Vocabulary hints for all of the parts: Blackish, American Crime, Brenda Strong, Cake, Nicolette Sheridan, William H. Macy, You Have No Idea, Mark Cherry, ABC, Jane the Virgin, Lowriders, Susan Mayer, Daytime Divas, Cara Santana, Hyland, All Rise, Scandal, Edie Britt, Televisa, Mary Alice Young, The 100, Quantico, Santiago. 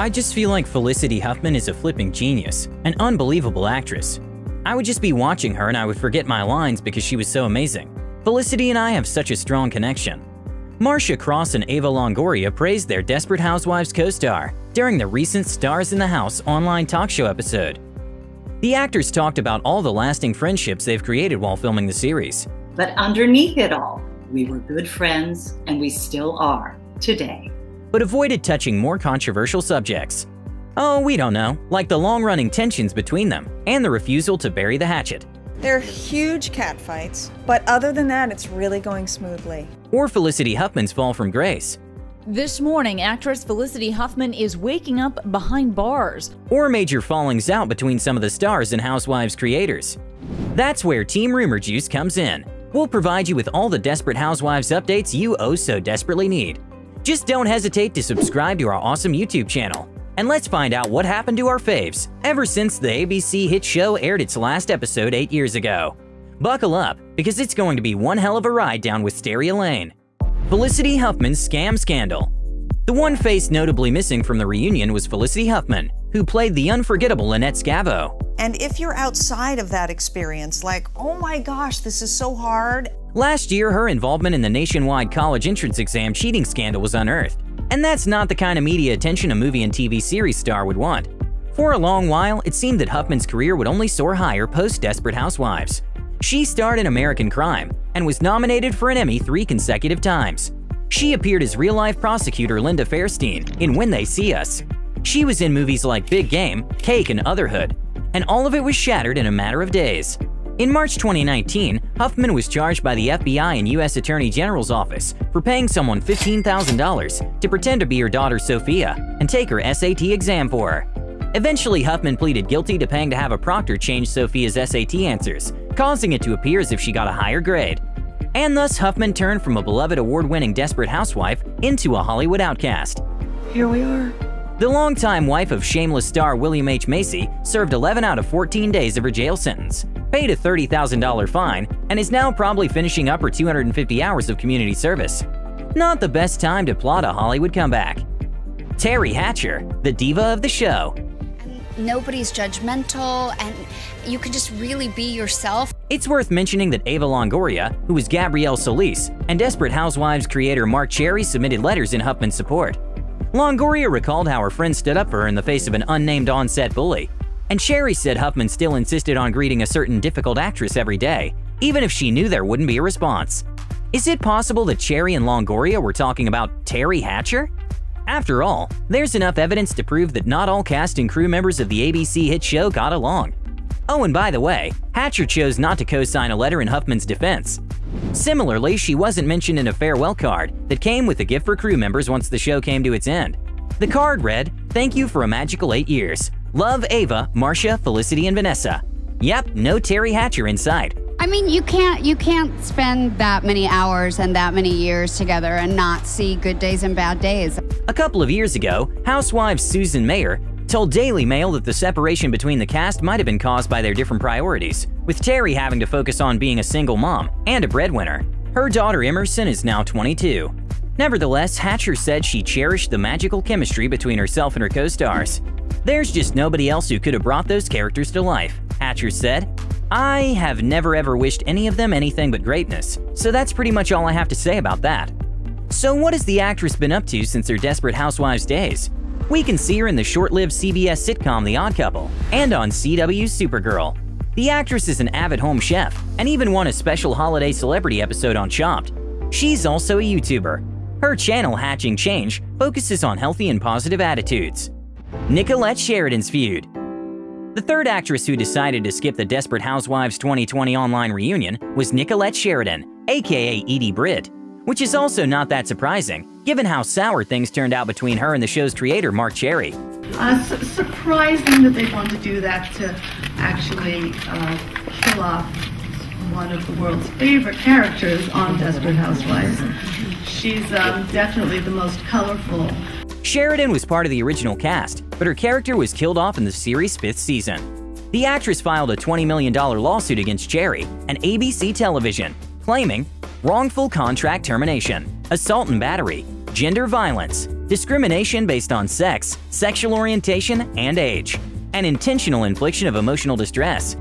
I just feel like Felicity Huffman is a flipping genius, an unbelievable actress. I would just be watching her and I would forget my lines because she was so amazing. Felicity and I have such a strong connection. Marcia Cross and Eva Longoria praised their Desperate Housewives co-star during the recent Stars in the House online talk show episode. The actors talked about all the lasting friendships they've created while filming the series. But underneath it all, we were good friends and we still are today. But avoided touching more controversial subjects. Oh, we don't know, like the long-running tensions between them and the refusal to bury the hatchet. They're huge catfights, but other than that, it's really going smoothly. Or Felicity Huffman's fall from grace. This morning, actress Felicity Huffman is waking up behind bars. Or major fallings out between some of the Stars and Housewives creators. That's where Team Rumor Juice comes in. We'll provide you with all the Desperate Housewives updates you oh so desperately need. Just don't hesitate to subscribe to our awesome YouTube channel. And let's find out what happened to our faves ever since the ABC hit show aired its last episode 8 years ago. Buckle up, because it's going to be one hell of a ride down Wisteria Lane. Felicity Huffman's scam scandal. The one face notably missing from the reunion was Felicity Huffman, who played the unforgettable Lynette Scavo. And if you're outside of that experience, like, oh my gosh, this is so hard. Last year, her involvement in the nationwide college entrance exam cheating scandal was unearthed. And that's not the kind of media attention a movie and TV series star would want. For a long while, it seemed that Huffman's career would only soar higher post-Desperate Housewives. She starred in American Crime and was nominated for an Emmy 3 consecutive times. She appeared as real-life prosecutor Linda Fairstein in When They See Us. She was in movies like Big Game, Cake, and Otherhood. And all of it was shattered in a matter of days. In March 2019, Huffman was charged by the FBI and U.S. Attorney General's office for paying someone $15,000 to pretend to be her daughter Sophia and take her SAT exam for her. Eventually, Huffman pleaded guilty to paying to have a proctor change Sophia's SAT answers, causing it to appear as if she got a higher grade. And thus, Huffman turned from a beloved award-winning desperate housewife into a Hollywood outcast. Here we are. The longtime wife of shameless star William H. Macy served 11 out of 14 days of her jail sentence, paid a $30,000 fine, and is now probably finishing up her 250 hours of community service. Not the best time to plot a Hollywood comeback. Terry Hatcher, the diva of the show. Nobody's judgmental, and you can just really be yourself. It's worth mentioning that Eva Longoria, who is Gabrielle Solis, and Desperate Housewives creator Mark Cherry submitted letters in Huffman's support. Longoria recalled how her friend stood up for her in the face of an unnamed on-set bully, and Sherry said Huffman still insisted on greeting a certain difficult actress every day, even if she knew there wouldn't be a response. Is it possible that Sherry and Longoria were talking about Terry Hatcher? After all, there's enough evidence to prove that not all cast and crew members of the ABC hit show got along. Oh, and by the way, Hatcher chose not to co-sign a letter in Huffman's defense. Similarly, she wasn't mentioned in a farewell card that came with a gift for crew members once the show came to its end. The card read, "Thank you for a magical 8 years. Love, Ava, Marcia, Felicity, and Vanessa." Yep, no Terry Hatcher in sight. I mean, you can't spend that many hours and that many years together and not see good days and bad days. A couple of years ago, housewife Susan Mayer told Daily Mail that the separation between the cast might have been caused by their different priorities, with Terry having to focus on being a single mom and a breadwinner. Her daughter Emerson is now 22. Nevertheless, Hatcher said she cherished the magical chemistry between herself and her co-stars. "There's just nobody else who could have brought those characters to life," Hatcher said. "I have never ever wished any of them anything but greatness, so that's pretty much all I have to say about that." So what has the actress been up to since her Desperate Housewives days? We can see her in the short-lived CBS sitcom The Odd Couple and on CW's Supergirl. The actress is an avid home chef and even won a special holiday celebrity episode on Chopped. She's also a YouTuber. Her channel, Hatching Change, focuses on healthy and positive attitudes. Nicolette Sheridan's feud. The third actress who decided to skip the Desperate Housewives 2020 online reunion was Nicolette Sheridan, aka Edie Britt, which is also not that surprising, given how sour things turned out between her and the show's creator, Mark Cherry. Surprising that they want to do that, to actually kill off one of the world's favorite characters on Desperate Housewives. She's definitely the most colorful. Sheridan was part of the original cast, but her character was killed off in the series' 5th season. The actress filed a $20 million lawsuit against Cherry and ABC Television, claiming wrongful contract termination, assault and battery, gender violence, discrimination based on sex, sexual orientation, and age, an intentional infliction of emotional distress.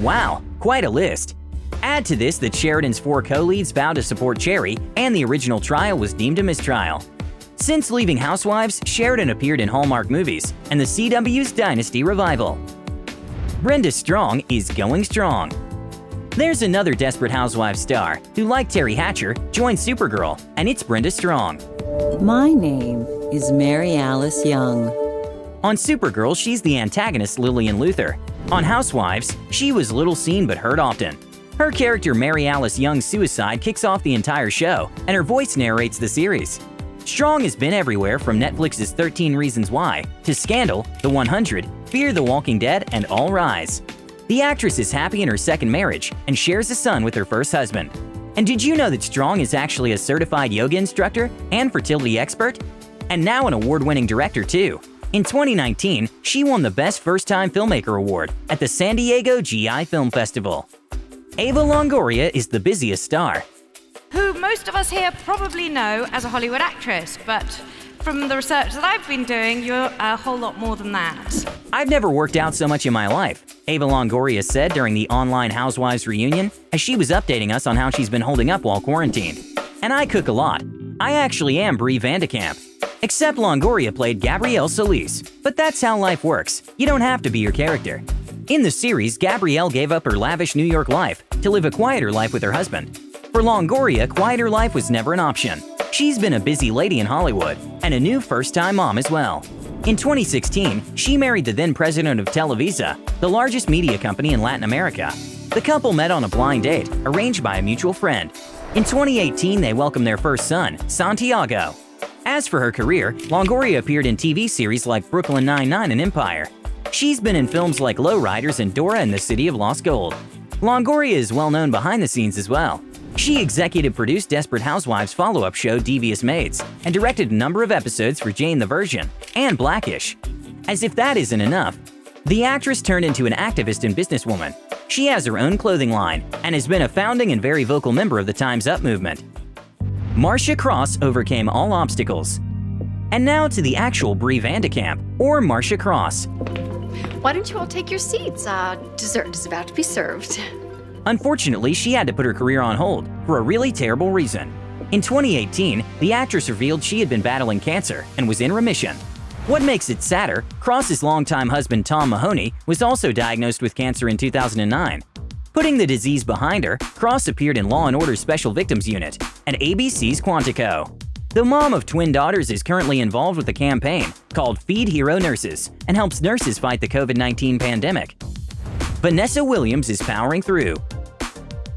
Wow, quite a list. Add to this that Sheridan's 4 co-leads vowed to support Cherry, and the original trial was deemed a mistrial. Since leaving Housewives, Sheridan appeared in Hallmark movies and the CW's Dynasty revival. Brenda Strong is going strong. There's another Desperate Housewives star who, like Terry Hatcher, joined Supergirl, and it's Brenda Strong. My name is Mary Alice Young. On Supergirl, she's the antagonist Lillian Luther. On Housewives, she was little seen but heard often. Her character Mary Alice Young's suicide kicks off the entire show, and her voice narrates the series. Strong has been everywhere from Netflix's 13 Reasons Why to Scandal, The 100, Fear the Walking Dead, and All Rise. The actress is happy in her second marriage and shares a son with her first husband. And did you know that Strong is actually a certified yoga instructor and fertility expert? And now an award-winning director too. In 2019, she won the Best First-Time Filmmaker Award at the San Diego GI Film Festival. Eva Longoria is the busiest star, who most of us here probably know as a Hollywood actress, but from the research that I've been doing, you're a whole lot more than that. I've never worked out so much in my life, Eva Longoria said during the online Housewives reunion as she was updating us on how she's been holding up while quarantined. And I cook a lot. I actually am Brie Vandekamp. Except Longoria played Gabrielle Solis, but that's how life works. You don't have to be your character. In the series, Gabrielle gave up her lavish New York life to live a quieter life with her husband. For Longoria, quieter life was never an option. She's been a busy lady in Hollywood and a new first-time mom as well. In 2016, she married the then-president of Televisa, the largest media company in Latin America. The couple met on a blind date arranged by a mutual friend. In 2018, they welcomed their first son, Santiago. As for her career, Longoria appeared in TV series like Brooklyn Nine-Nine and Empire. She's been in films like Lowriders and Dora and the City of Lost Gold. Longoria is well known behind the scenes as well. She executive produced Desperate Housewives' follow-up show Devious Maids and directed a number of episodes for Jane the Virgin and Blackish. As if that isn't enough, the actress turned into an activist and businesswoman. She has her own clothing line and has been a founding and very vocal member of the Time's Up movement. Marcia Cross overcame all obstacles. And now to the actual Brie Vandekamp, or Marcia Cross. Why don't you all take your seats? Dessert is about to be served. Unfortunately, she had to put her career on hold for a really terrible reason. In 2018, the actress revealed she had been battling cancer and was in remission. What makes it sadder, Cross's longtime husband Tom Mahoney was also diagnosed with cancer in 2009. Putting the disease behind her, Cross appeared in Law & Order's Special Victims Unit and ABC's Quantico. The mom of twin daughters is currently involved with a campaign called Feed Hero Nurses and helps nurses fight the COVID-19 pandemic. Vanessa Williams is powering through.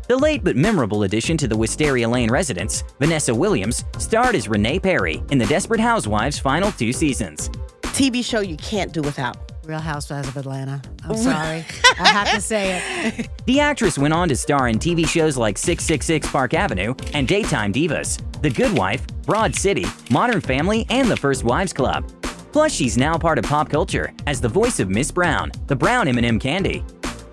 The late but memorable addition to the Wisteria Lane residence, Vanessa Williams starred as Renee Perry in the Desperate Housewives' final 2 seasons. TV show you can't do without. Real Housewives of Atlanta. I'm sorry. I have to say it. The actress went on to star in TV shows like 666 Park Avenue and Daytime Divas, The Good Wife, Broad City, Modern Family, and The First Wives Club. Plus, she's now part of pop culture as the voice of Miss Brown, the brown M&M candy.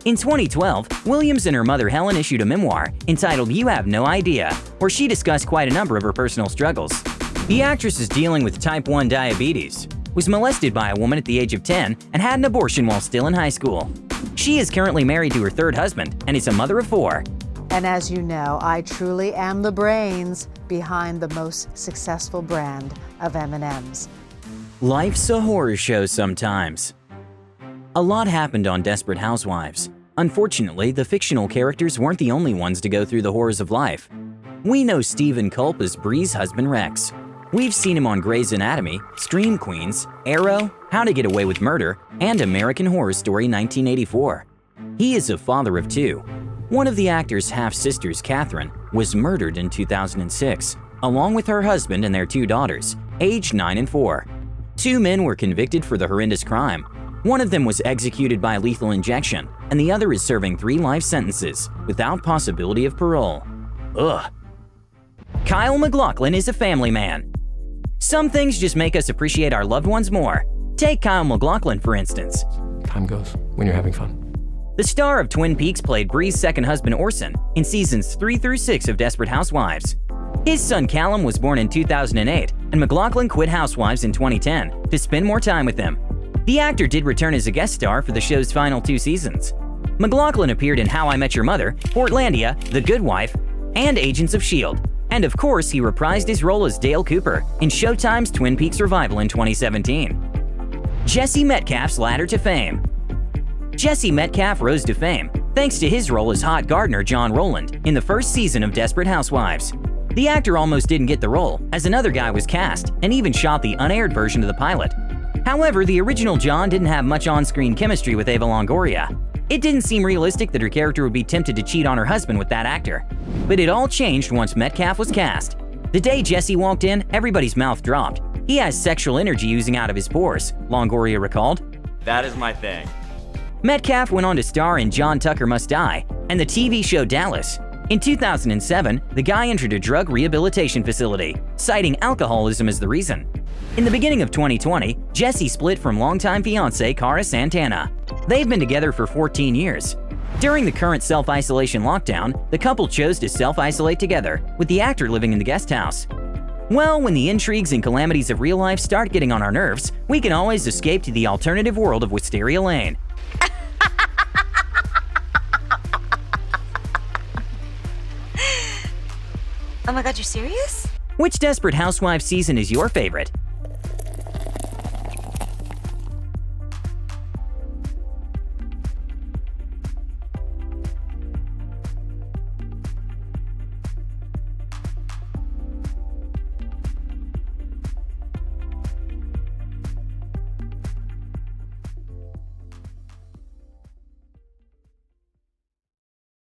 In 2012, Williams and her mother Helen issued a memoir entitled You Have No Idea, where she discussed quite a number of her personal struggles. The actress is dealing with type 1 diabetes, was molested by a woman at the age of 10, and had an abortion while still in high school. She is currently married to her third husband and is a mother of 4. And as you know, I truly am the brains behind the most successful brand of M&Ms. Life's a horror show sometimes. A lot happened on Desperate Housewives. Unfortunately, the fictional characters weren't the only ones to go through the horrors of life. We know Stephen Culp as Brie's husband Rex. We've seen him on Grey's Anatomy, Scream Queens, Arrow, How to Get Away with Murder, and American Horror Story 1984. He is a father of 2. One of the actor's half-sisters, Catherine, was murdered in 2006, along with her husband and their 2 daughters, aged 9 and 4. 2 men were convicted for the horrendous crime. One of them was executed by lethal injection, and the other is serving 3 life sentences without possibility of parole. Ugh. Kyle MacLachlan is a family man. Some things just make us appreciate our loved ones more. Take Kyle MacLachlan, for instance. Time goes when you're having fun. The star of Twin Peaks played Brie's second husband Orson in seasons 3 through 6 of Desperate Housewives. His son Callum was born in 2008, and McLaughlin quit Housewives in 2010 to spend more time with them. The actor did return as a guest star for the show's final two seasons. McLaughlin appeared in How I Met Your Mother, Portlandia, The Good Wife, and Agents of S.H.I.E.L.D. And of course, he reprised his role as Dale Cooper in Showtime's Twin Peaks revival in 2017. Jesse Metcalf's ladder to fame. Jesse Metcalf rose to fame thanks to his role as hot gardener John Rowland in the first season of Desperate Housewives. The actor almost didn't get the role, as another guy was cast and even shot the unaired version of the pilot. However, the original John didn't have much on-screen chemistry with Eva Longoria. It didn't seem realistic that her character would be tempted to cheat on her husband with that actor. But it all changed once Metcalf was cast. The day Jesse walked in, everybody's mouth dropped. He has sexual energy oozing out of his pores, Longoria recalled. That is my thing. Metcalf went on to star in John Tucker Must Die and the TV show Dallas. In 2007, the guy entered a drug rehabilitation facility, citing alcoholism as the reason. In the beginning of 2020, Jesse split from longtime fiancée Cara Santana. They've been together for 14 years. During the current self-isolation lockdown, the couple chose to self-isolate together, with the actor living in the guest house. Well, when the intrigues and calamities of real life start getting on our nerves, we can always escape to the alternative world of Wisteria Lane. Oh my God, you're serious? Which Desperate Housewives season is your favorite?